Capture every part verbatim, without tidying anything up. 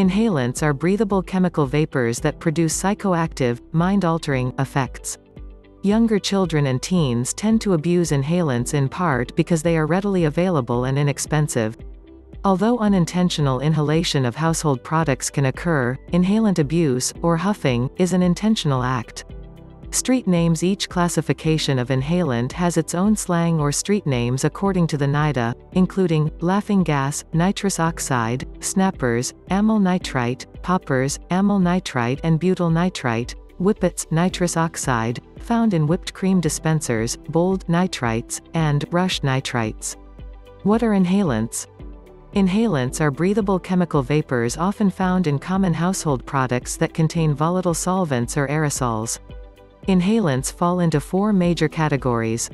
Inhalants are breathable chemical vapors that produce psychoactive, mind-altering effects. Younger children and teens tend to abuse inhalants in part because they are readily available and inexpensive. Although unintentional inhalation of household products can occur, inhalant abuse, or huffing, is an intentional act. Street names: each classification of inhalant has its own slang or street names according to the NIDA, including laughing gas, nitrous oxide, snappers, amyl nitrite, poppers, amyl nitrite and butyl nitrite, whippets, nitrous oxide, found in whipped cream dispensers, bold nitrites, and rush nitrites. What are inhalants? Inhalants are breathable chemical vapors often found in common household products that contain volatile solvents or aerosols. Inhalants fall into four major categories.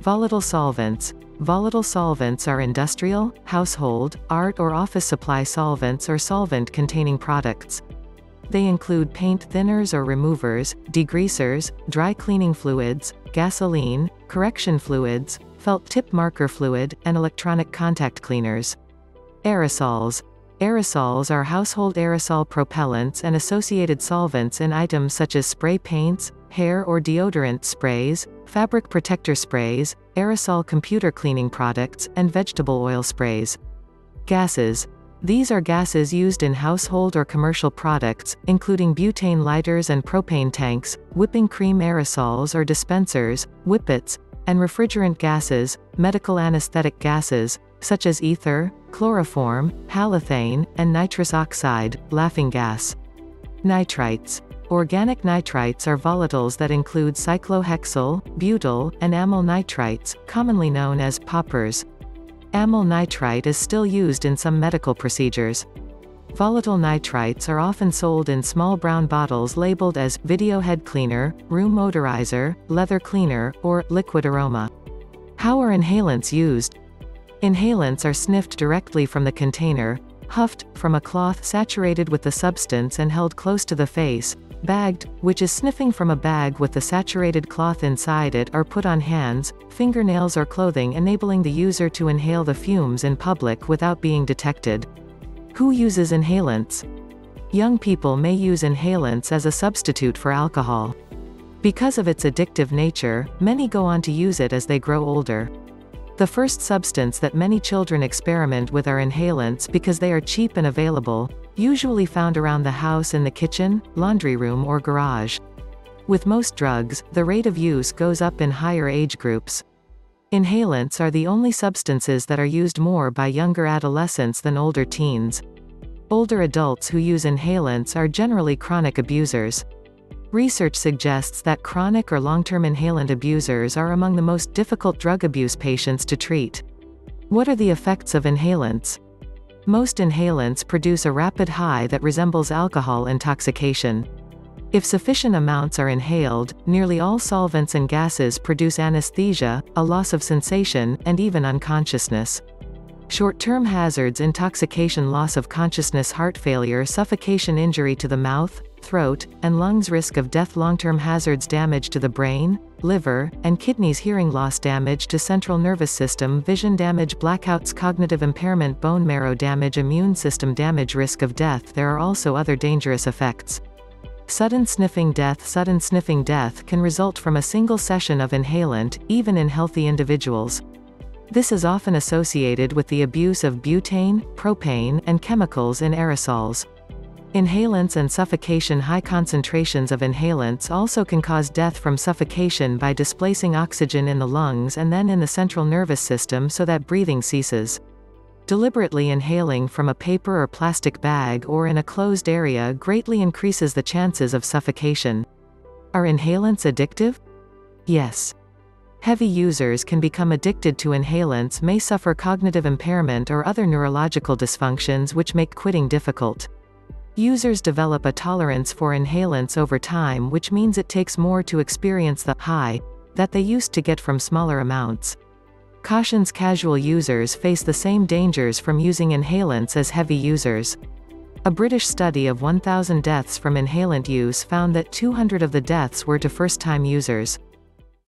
Volatile solvents. Volatile solvents are industrial, household, art or office supply solvents or solvent-containing products. They include paint thinners or removers, degreasers, dry cleaning fluids, gasoline, correction fluids, felt tip marker fluid, and electronic contact cleaners. Aerosols. Aerosols are household aerosol propellants and associated solvents in items such as spray paints, hair or deodorant sprays, fabric protector sprays, aerosol computer cleaning products, and vegetable oil sprays. Gases. These are gases used in household or commercial products, including butane lighters and propane tanks, whipping cream aerosols or dispensers, whippets, and refrigerant gases, medical anesthetic gases, such as ether, chloroform, halothane, and nitrous oxide, laughing gas. Nitrites. Organic nitrites are volatiles that include cyclohexyl, butyl, and amyl nitrites, commonly known as poppers. Amyl nitrite is still used in some medical procedures. Volatile nitrites are often sold in small brown bottles labeled as video head cleaner, room odorizer, leather cleaner, or liquid aroma. How are inhalants used? Inhalants are sniffed directly from the container, huffed from a cloth saturated with the substance and held close to the face, bagged, which is sniffing from a bag with the saturated cloth inside it, or put on hands, fingernails or clothing, enabling the user to inhale the fumes in public without being detected. Who uses inhalants? Young people may use inhalants as a substitute for alcohol. Because of its addictive nature, many go on to use it as they grow older. The first substance that many children experiment with are inhalants because they are cheap and available, usually found around the house in the kitchen, laundry room or garage. With most drugs, the rate of use goes up in higher age groups. Inhalants are the only substances that are used more by younger adolescents than older teens. Older adults who use inhalants are generally chronic abusers. Research suggests that chronic or long-term inhalant abusers are among the most difficult drug abuse patients to treat. What are the effects of inhalants? Most inhalants produce a rapid high that resembles alcohol intoxication. If sufficient amounts are inhaled, nearly all solvents and gases produce anesthesia, a loss of sensation, and even unconsciousness. Short-term hazards: intoxication, loss of consciousness, heart failure, suffocation, injury to the mouth, throat, and lungs, risk of death. Long-term hazards: damage to the brain, liver, and kidneys, hearing loss, damage to central nervous system, vision damage, blackouts, cognitive impairment, bone marrow damage, immune system damage, risk of death. There are also other dangerous effects. Sudden sniffing death. Sudden sniffing death can result from a single session of inhalant, even in healthy individuals. This is often associated with the abuse of butane, propane, and chemicals in aerosols. Inhalants and suffocation. High concentrations of inhalants also can cause death from suffocation by displacing oxygen in the lungs and then in the central nervous system so that breathing ceases. Deliberately inhaling from a paper or plastic bag or in a closed area greatly increases the chances of suffocation. Are inhalants addictive? Yes. Heavy users can become addicted to inhalants, may suffer cognitive impairment or other neurological dysfunctions which make quitting difficult. Users develop a tolerance for inhalants over time, which means it takes more to experience the high that they used to get from smaller amounts. Cautions: casual users face the same dangers from using inhalants as heavy users. A British study of one thousand deaths from inhalant use found that two hundred of the deaths were to first-time users.